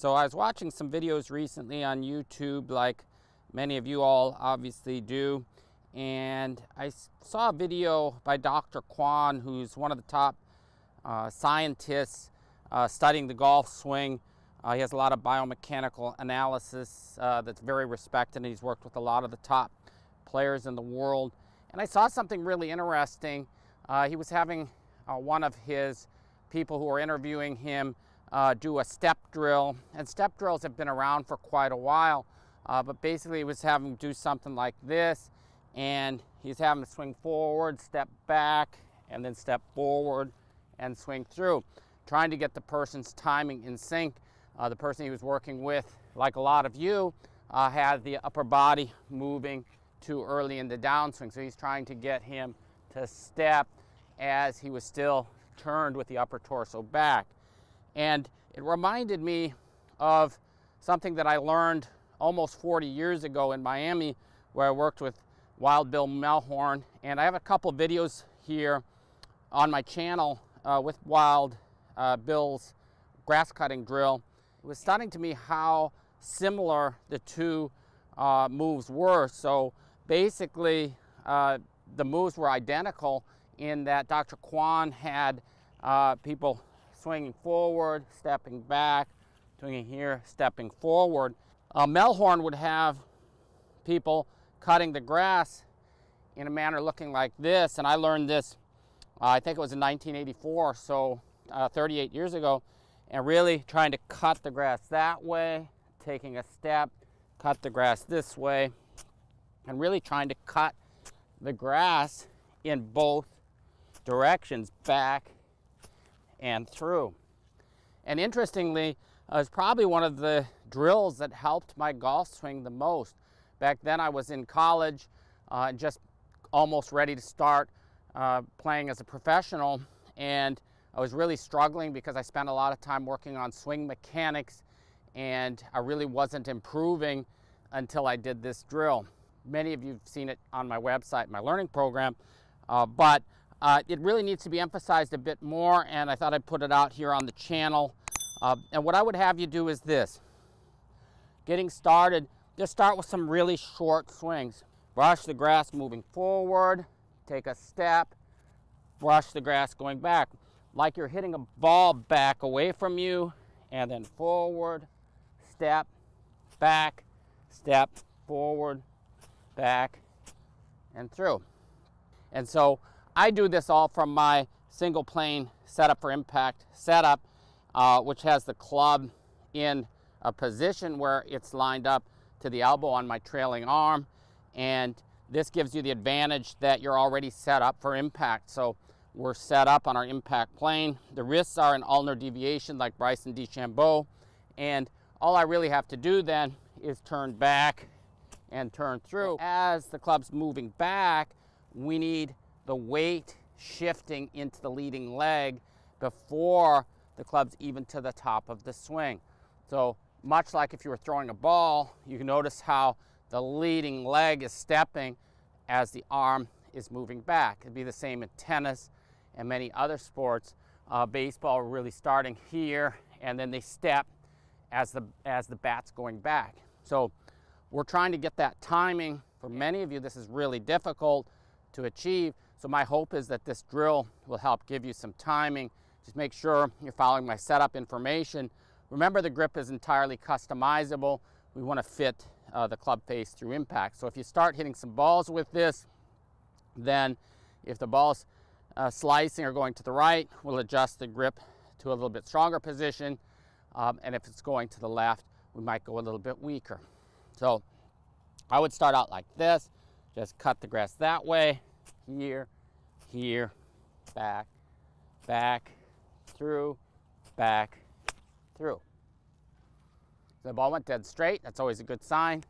So I was watching some videos recently on YouTube, like many of you all obviously do, and I saw a video by Dr. Kwon, who's one of the top scientists studying the golf swing. He has a lot of biomechanical analysis that's very respected, and he's worked with a lot of the top players in the world. And I saw something really interesting. He was having one of his people who were interviewing him do a step drill, and step drills have been around for quite a while, but basically he was having him do something like this, and he's having to swing forward, step back, and then step forward and swing through, trying to get the person's timing in sync. The person he was working with, like a lot of you, had the upper body moving too early in the downswing, so he's trying to get him to step as he was still turned with the upper torso back. And it reminded me of something that I learned almost 40 years ago in Miami, where I worked with Wild Bill Mehlhorn. And I have a couple videos here on my channel with Wild Bill's grass cutting drill. It was stunning to me how similar the two moves were. So basically the moves were identical in that Dr. Kwon had people swinging forward, stepping back, swinging here, stepping forward. Mehlhorn would have people cutting the grass in a manner looking like this, and I learned this, I think it was in 1984, so 38 years ago, and really trying to cut the grass that way, taking a step, cut the grass this way, and really trying to cut the grass in both directions, back and through. And interestingly, it was probably one of the drills that helped my golf swing the most. Back then I was in college, just almost ready to start playing as a professional, and I was really struggling because I spent a lot of time working on swing mechanics, and I really wasn't improving until I did this drill. Many of you have seen it on my website, my learning program, but it really needs to be emphasized a bit more, and I thought I'd put it out here on the channel. And what I would have you do is this. Getting started, just start with some really short swings. Brush the grass moving forward, take a step, brush the grass going back, like you're hitting a ball back away from you, and then forward, step, back, step, forward, back, and through. And so I do this all from my single plane setup for impact setup, which has the club in a position where it's lined up to the elbow on my trailing arm. And this gives you the advantage that you're already set up for impact. So we're set up on our impact plane. The wrists are in ulnar deviation like Bryson DeChambeau. And all I really have to do then is turn back and turn through. As the club's moving back, we need the weight shifting into the leading leg before the club's even to the top of the swing. So much like if you were throwing a ball, you can notice how the leading leg is stepping as the arm is moving back. It'd be the same in tennis and many other sports. Baseball really starting here, and then they step as the bat's going back. So we're trying to get that timing. For many of you, this is really difficult to achieve. So my hope is that this drill will help give you some timing. Just make sure you're following my setup information. Remember, the grip is entirely customizable. We want to fit the club face through impact. So if you start hitting some balls with this, then if the ball's slicing or going to the right, we'll adjust the grip to a little bit stronger position. And if it's going to the left, we might go a little bit weaker. So I would start out like this. Just cut the grass that way. Here, here, back, back, through, back, through. The ball went dead straight. That's always a good sign.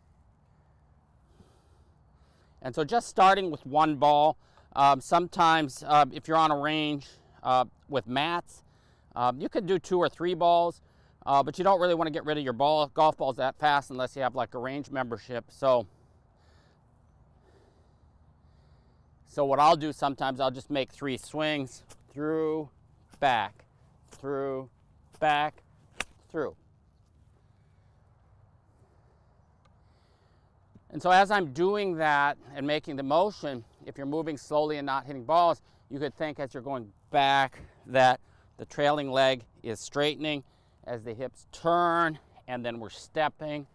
And so just starting with one ball. Sometimes if you're on a range with mats, you can do 2 or 3 balls, but you don't really want to get rid of your golf balls that fast unless you have like a range membership. So what I'll do sometimes, I'll just make 3 swings, through, back, through, back, through. And so as I'm doing that and making the motion, if you're moving slowly and not hitting balls, you could think as you're going back that the trailing leg is straightening as the hips turn, and then we're stepping.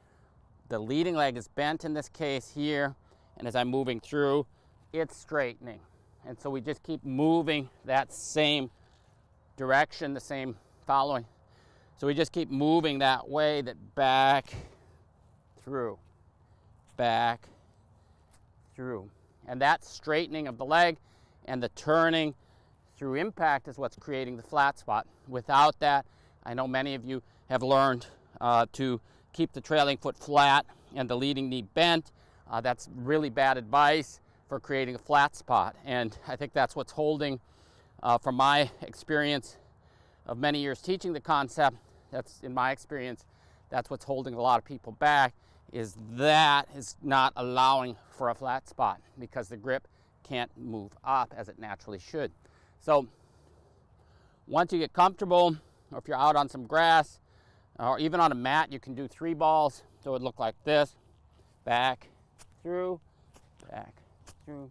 The leading leg is bent in this case here, and as I'm moving through, it's straightening. And so we just keep moving that same direction, the same following. So we just keep moving that way, that back through, back through. And that straightening of the leg and the turning through impact is what's creating the flat spot. Without that, I know many of you have learned to keep the trailing foot flat and the leading knee bent. That's really bad advice for creating a flat spot. And I think that's what's holding, from my experience of many years teaching the concept, that's what's holding a lot of people back, is that is not allowing for a flat spot because the grip can't move up as it naturally should. So once you get comfortable, or if you're out on some grass or even on a mat, you can do 3 balls. So it would look like this, back through, back through.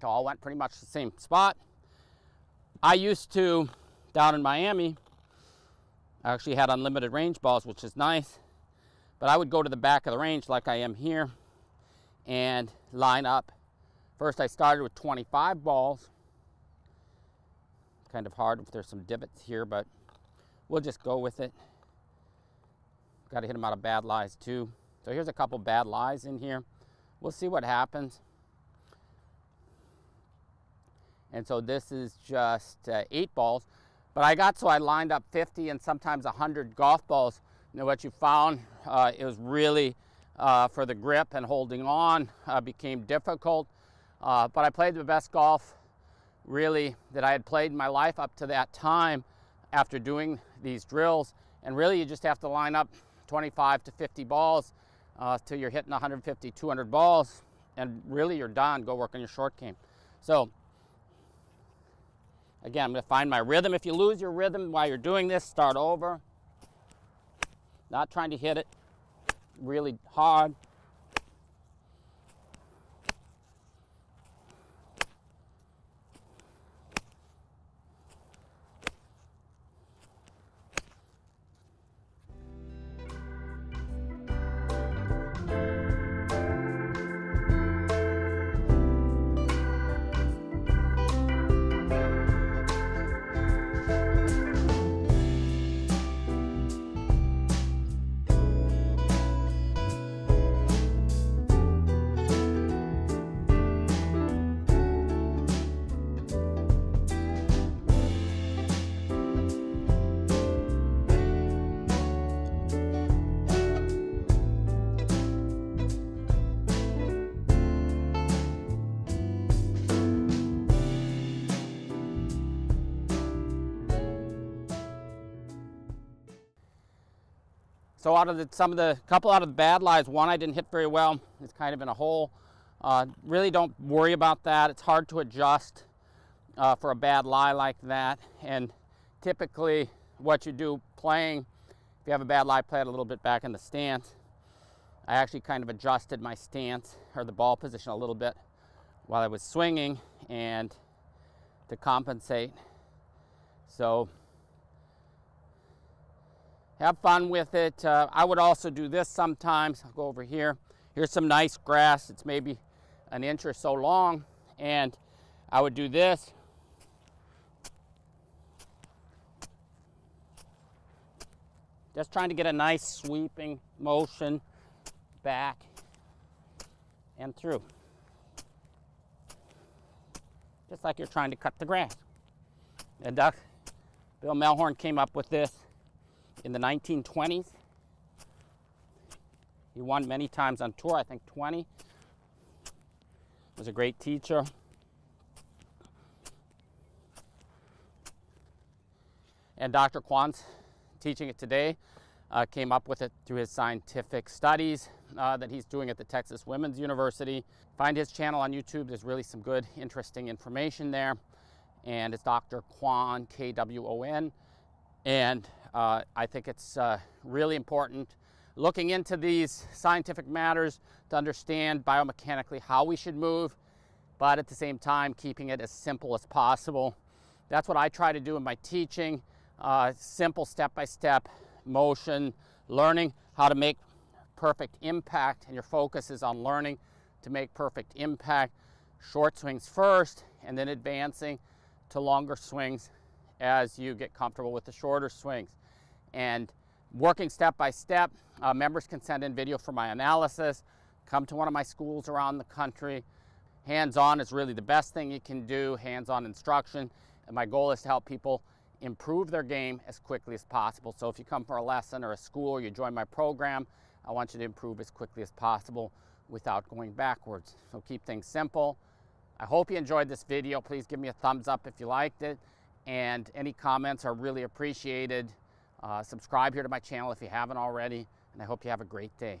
So all went pretty much the same spot. I used to, down in Miami, I actually had unlimited range balls, which is nice, but I would go to the back of the range like I am here and line up. First I started with 25 balls. Kind of hard if there's some divots here, but we'll just go with it. Got to hit them out of bad lies too. So here's a couple bad lies in here. We'll see what happens. And so this is just 8 balls. But I got so I lined up 50 and sometimes 100 golf balls. You know what you found? It was really for the grip and holding on became difficult. But I played the best golf really that I had played in my life up to that time after doing these drills. And really you just have to line up 25 to 50 balls till you're hitting 150, 200 balls. And really you're done. Go work on your short game. So again, I'm going to find my rhythm. If you lose your rhythm while you're doing this, start over. Not trying to hit it really hard. So out of the, couple out of the bad lies, one I didn't hit very well. It's kind of in a hole. Really don't worry about that. It's hard to adjust for a bad lie like that. And typically what you do playing, if you have a bad lie, play it a little bit back in the stance. I actually kind of adjusted my stance or the ball position a little bit while I was swinging and to compensate. So have fun with it. I would also do this sometimes. I'll go over here. Here's some nice grass. It's maybe an inch or so long. And I would do this. Just trying to get a nice sweeping motion back and through. Just like you're trying to cut the grass. And Dr. Bill Mehlhorn came up with this in the 1920s. He won many times on tour, I think 20. He was a great teacher. And Dr. Kwon's teaching it today, came up with it through his scientific studies that he's doing at the Texas Women's University. Find his channel on YouTube. There's really some good, interesting information there. And it's Dr. Kwon, K-W-O-N. And I think it's really important looking into these scientific matters to understand biomechanically how we should move, but at the same time, keeping it as simple as possible. That's what I try to do in my teaching, simple step-by-step motion, learning how to make perfect impact, and your focus is on learning to make perfect impact. Short swings first, and then advancing to longer swings as you get comfortable with the shorter swings. And working step by step, members can send in video for my analysis, come to one of my schools around the country. Hands-on is really the best thing you can do, hands-on instruction. And my goal is to help people improve their game as quickly as possible. So if you come for a lesson or a school, or you join my program, I want you to improve as quickly as possible without going backwards. So keep things simple. I hope you enjoyed this video. Please give me a thumbs up if you liked it. And any comments are really appreciated. Subscribe here to my channel if you haven't already, and I hope you have a great day.